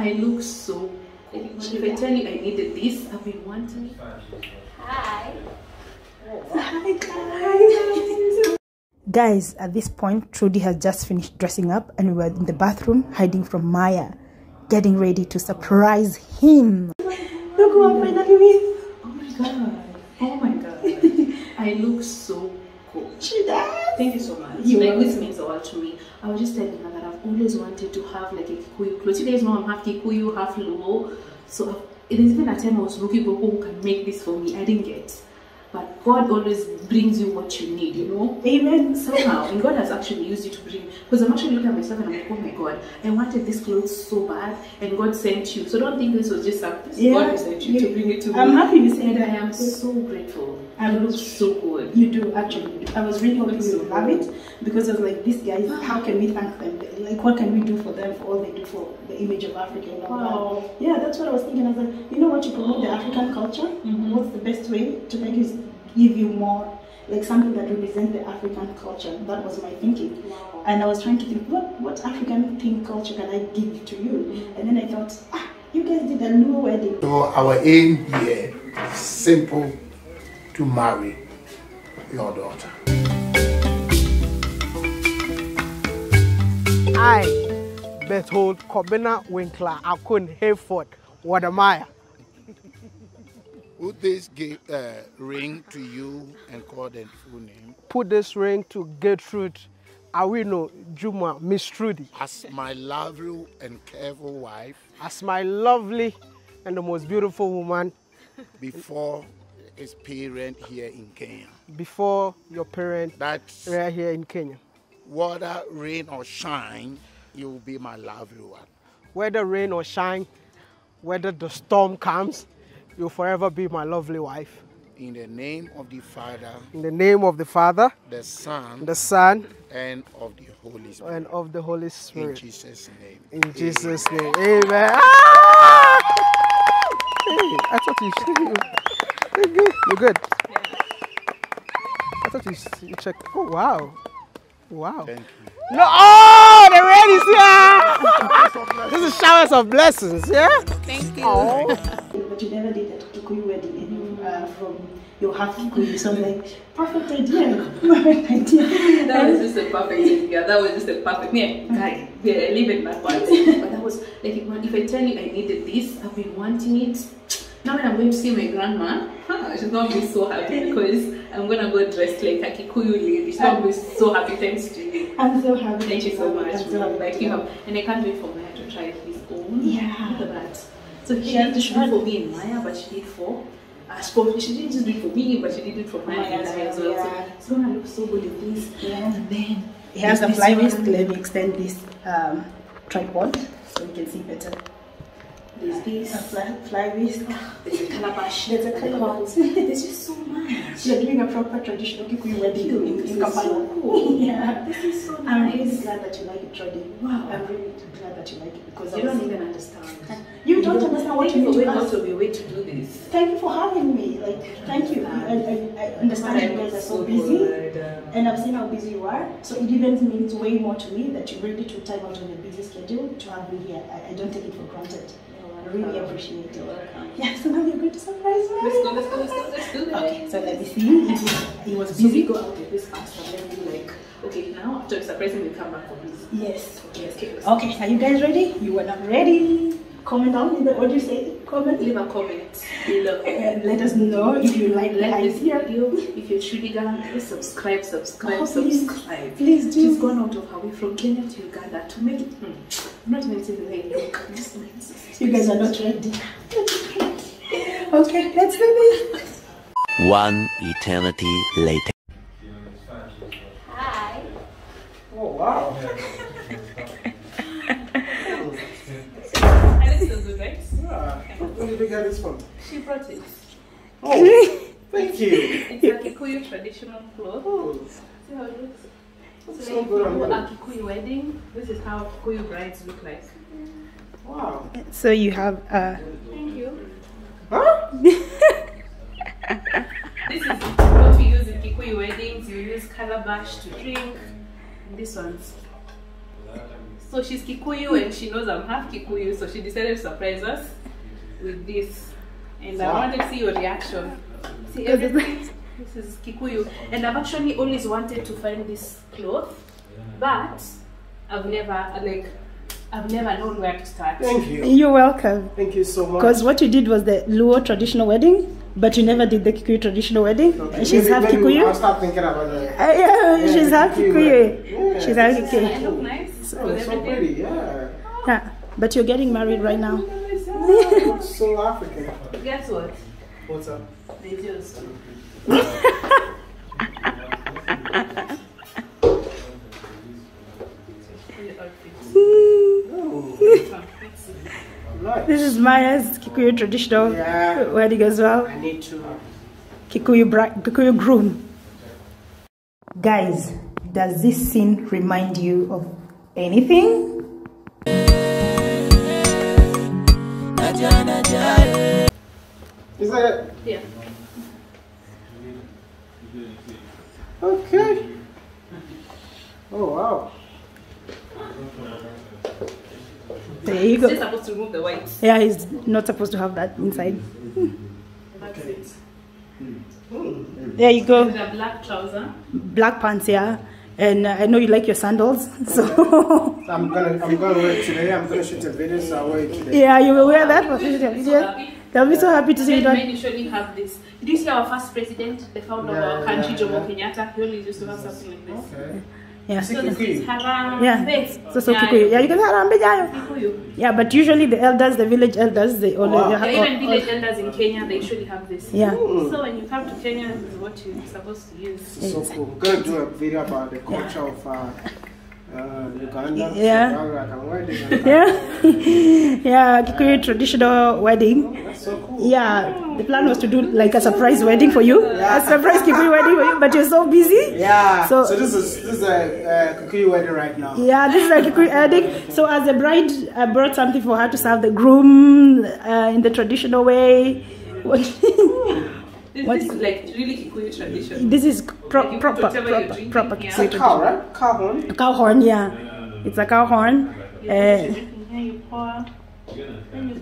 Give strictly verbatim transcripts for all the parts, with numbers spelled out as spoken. I look so. If I tell you I needed this, I've been wanting. Hi. Hi guys. Guys, at this point, Trudy has just finished dressing up, and we were in the bathroom hiding from Maya, getting ready to surprise him. Look who I'm finally with. Oh my god. Oh my god. I look so cool. She does. Thank you so much. You like, this means a lot to me. I was just telling her that I've always wanted to have like a Kikuyu clothes. You guys know I'm half Kikuyu, half Luo. So there's even a time I was looking for who can make this for me. I didn't get. But God always brings you what you need, you know? Amen. Somehow. And God has actually used you to bring. Because I'm actually looking at myself and I'm like, oh my God, I wanted this clothes so bad. And God sent you. So don't think this was just something. Yeah. God sent you yeah. to bring it to me. I'm happy to say that. I am so grateful. I look so good. You do, actually. You do. I was really hoping you would love it. Because I was like, these guys, how can we thank them? Like, what can we do for them for all they do for the image of Africa and all wow. that? Yeah, that's what I was thinking. I was like, you know what, you promote the African culture? Mm-hmm. What's the best way to make it? Give you more like something that represents the African culture. That was my thinking. Wow. And I was trying to think, what what African thing culture can I give to you? And then I thought, ah, you guys did a new wedding. So our aim here is simple: to marry your daughter. I, Bethold Kobena Winkler, Akun Hefford Wode. Put this uh, ring to you and call them full name. Put this ring to Gertrude Awino Juma, Miss Trudy. As my lovely and careful wife. As my lovely and the most beautiful woman. Before his parent here in Kenya. Before your parent That's right here in Kenya. Whether rain or shine, you will be my lovely one. Whether rain or shine, whether the storm comes, you'll forever be my lovely wife. In the name of the Father. In the name of the Father. The Son. The Son. And of the Holy Spirit. And of the Holy Spirit. In Jesus' name. In Amen. Jesus' name. Amen. Ah! Hey, I thought you should. You're good. I thought you checked. Oh, wow. Wow. Thank you. No, oh, the rain is here. This is showers of blessings, yeah? Thank you. Oh. You never did that Kikuyu wedding and, uh, from your half Kikuyu, so I'm like, perfect idea, perfect idea. That was just a perfect idea, that was just a perfect, yeah, guy, yeah, I live in my part. But that was, like, if I tell you I needed this, I've been wanting it. Now when I'm going to see my grandma, huh, she's going to be so happy because I'm going to go dressed like a Kikuyu lady. She's going to be so happy, thanks to you. I'm so happy. Thank you so much. So like, you know, and I can't wait for Maya to try his own. Yeah. Look at that. So she didn't do it for me and Maya, but she did for us. She didn't just do it for me, but she did it for Maya and Maya as well. Yeah. So it's going to look so good in this. Yeah. And then it has a fly whisk. Let me extend this um, tripod so you can see better. There's this. A fly, fly whisk. Oh, there's a calabash. There's a calabash. There's just so much. You're doing a proper traditional Kikuyu wedding in, in Kampala. So yeah. This is so nice. I'm really glad that you like it, Trudy. Wow. I'm really glad that you like it because you don't even understand. You don't understand what you need to ask. Thank you for way to do this. Thank you for having me. Like, thank you. I, I, I understand you guys are so busy, and I've seen how busy you are. So it even means way more to me that you're ready to time out on your busy schedule to have me here. I, I don't take it for granted. I really appreciate it. You're welcome. Yeah, so now you're going to surprise me. Let's go, let's go, let's go, let's do it. Okay, so let me see. It was busy. So we go out with this faster. Let me like, okay, now after surprising, we come back for this. Yes. Yes. Okay, okay, are you guys ready? You were not ready. Comment down. What do you say? Comment. Leave a comment. We love it. Let us know if you like the idea. If you're truly Ghana, please subscribe, subscribe, oh, subscribe. Please, please do. She's gone out of her way from Kenya to Uganda to make it. Hmm. I'm not even saying the way look. I'm just saying this. You guys are not ready. Okay, let's do this. One eternity later. Hi. Oh wow. Where did you get this from? She brought it. Oh, thank you. It's a Kikuyu traditional cloth. Oh. See how it looks? It's so, so good. If you do a Kikuyu wedding, this is how Kikuyu brides look like. Wow. So you have a... Thank you. Huh? This is what we use in Kikuyu weddings. You use calabash to drink. And this one's... So she's Kikuyu and she knows I'm half Kikuyu, so she decided to surprise us with this. And wow. I wanted to see your reaction. See, everything, this is Kikuyu. And I've actually always wanted to find this cloth, but I've never, like, I've never known where to start. Thank you. You're welcome. Thank you so much. Because what you did was the Luo traditional wedding, but you never did the Kikuyu traditional wedding. No, and she's half Kikuyu. I'll start thinking about that. Uh, yeah, yeah, she's half Kikuyu. Yeah. She's half Kikuyu. I look nice. So, so pretty, yeah. yeah. But you're getting married right now. South Africa. Guess what? What's up? They just. This is Maya's Kikuyu traditional yeah. wedding as well. I need to Kikuyu, Kikuyu groom. Guys, does this scene remind you of anything? Is that it? Yeah. Okay. Oh wow. There you go. He's supposed to remove the white. Yeah, he's not supposed to have that inside. That's it. There you go. With a black trouser. Black pants, yeah. And uh, I know you like your sandals, so. I'm gonna, I'm gonna wear it today. I'm gonna shoot a video, so I'll wear it today. Yeah, you will wear that for future video. They'll be so happy to see you. Men usually have this. Did you see our first president, the founder yeah, of our country, yeah, Jomo yeah. Kenyatta? He only used to have something like this. Okay. Yeah. So this is harambe. Yeah. So so Kikuyu. Yeah, you can harambe jayo. Yeah, but usually the elders, the village elders, they all. Wow. Yeah, even village elders in Kenya, they usually have this. Yeah. Ooh. So when you come to Kenya, this is what you're supposed to use. So cool. We're gonna do a video about the culture yeah. of uh, uh, Uganda. Yeah. Uganda, yeah. yeah. Kikuyu traditional wedding. Oh, that's so cool. Yeah. Oh. The plan was to do like a surprise wedding for you, yeah. a surprise Kikuyu wedding for you, but you're so busy. Yeah. So, so this is this is a uh, Kikuyu wedding right now. Yeah, this is a Kikuyu wedding. So as a bride, I brought something for her to serve the groom uh, in the traditional way. What? This what? Is like really Kikuyu tradition. This is pro like proper, proper, drinking, proper yeah. Kikuyu tradition. Cow, right? Cow horn. Cow horn, yeah. It's a cow horn. Yeah, uh, you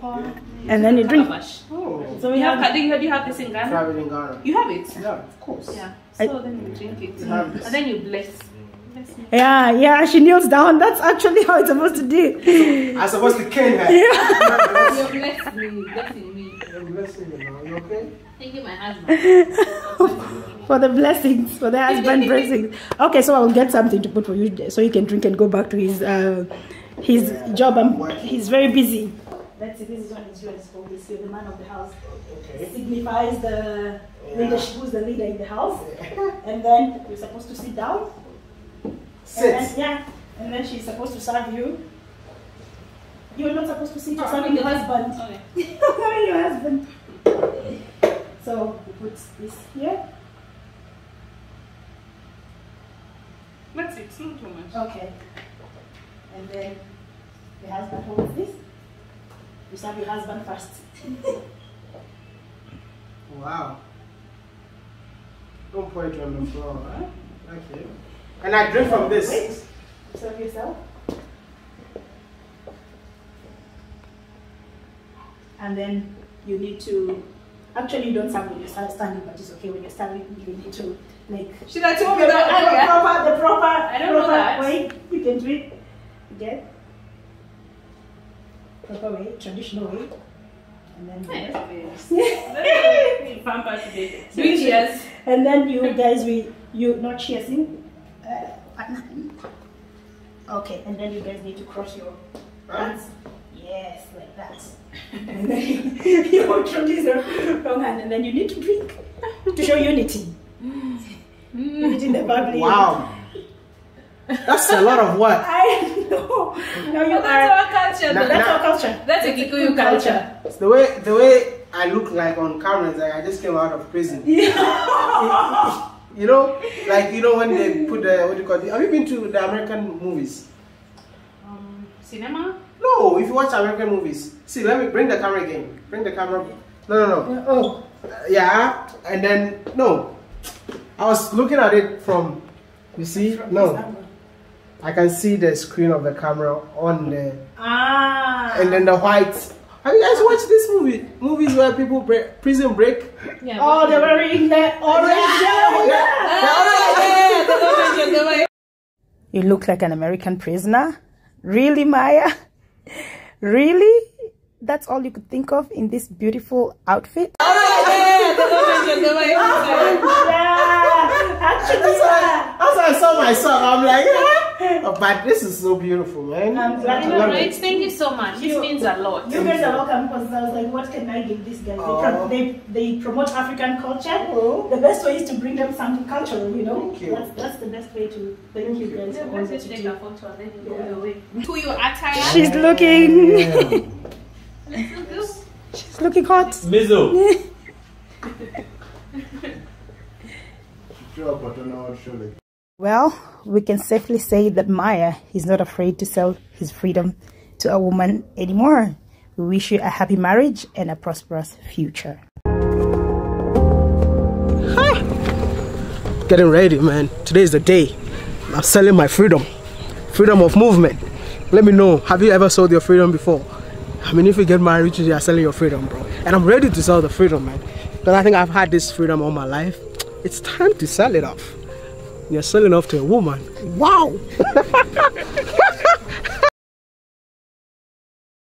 pour. And then you drink. Oh. So we you have, have do you, do you have this in Ghana? Have in Ghana. You have it? Yeah, of course. Yeah. So I, then you drink it. You and then you bless. bless yeah, yeah, she kneels down. That's actually how it's supposed to do. I'm supposed to kill her. Yeah. You're blessing me. Blessing me. You're blessing me now. You okay? Thank you, my husband. For the blessings. For the husband blessings. Okay, so I will get something to put for you so you can drink and go back to his uh, his yeah. job. I'm, he's very busy. That's it, this one is yours for this year, the man of the house. Okay. It signifies the yeah. leadership, who's the leader in the house. Yeah. And then you're supposed to sit down. Sit. And then, yeah. And then she's supposed to serve you. You're not supposed to sit, you're serving your husband. Okay. Your husband. So you put this here. That's it, it's not too much. Okay. And then the husband holds this. You serve your husband first. Wow. Don't pour it on the floor, huh? Okay. And I drink from this. Wait. You serve yourself. And then you need to. Actually, you don't serve when you're standing, but it's okay. When you're standing, you need to like. Should I tell me that earlier? Proper, the proper, I don't proper know that. Way you can do it. Again. Proper way, traditional way, and then do cheers. And then you guys, we you not cheersing. Uh, okay, and then you guys need to cross your hands. Yes, like that. And then you, you hold your wrong hand, and then you need to drink to show unity. Unity in the family. Wow. That's a lot of work. I know. No, you well, that's are, our culture. Na, that's na, our culture. That's a Kikuyu culture. It's the way the way I look like on camera is like I just came out of prison. Yeah. you know, like you know when they put the what do you call it? Have you been to the American movies? Um, cinema? No. If you watch American movies, see. Let me bring the camera again. Bring the camera. No, no, no. Yeah, oh, uh, yeah. And then no, I was looking at it from. You see? From no. I can see the screen of the camera on the ah. And then the white. Have you guys watched this movie? Movies where people break prison break. Yeah, oh, they're wearing that orange. You look like an American prisoner. Really, Maya? Really? That's all you could think of in this beautiful outfit? As I saw myself, I'm like, yeah. Oh, but this is so beautiful, man. I'm glad you love it. Thank you so much. This means a lot. You guys are welcome, because I was like, what can I give these guys? Oh. They, pro they, they promote African culture. Oh. The best way is to bring them something cultural, you know? Thank you. That's, that's the best way to thank, thank you guys. You. For to take a photo, then you yeah. go away. To your attire. She's looking. Yeah. She's looking hot. Mizzle. Well, we can safely say that Maya is not afraid to sell his freedom to a woman anymore. We wish you a happy marriage and a prosperous future. Hi. Getting ready, man. Today is the day. I'm selling my freedom. Freedom of movement. Let me know, have you ever sold your freedom before? I mean, if you get married today, you're selling your freedom, bro. And I'm ready to sell the freedom, man. Because I think I've had this freedom all my life. It's time to sell it off. You're selling off to a woman. Wow!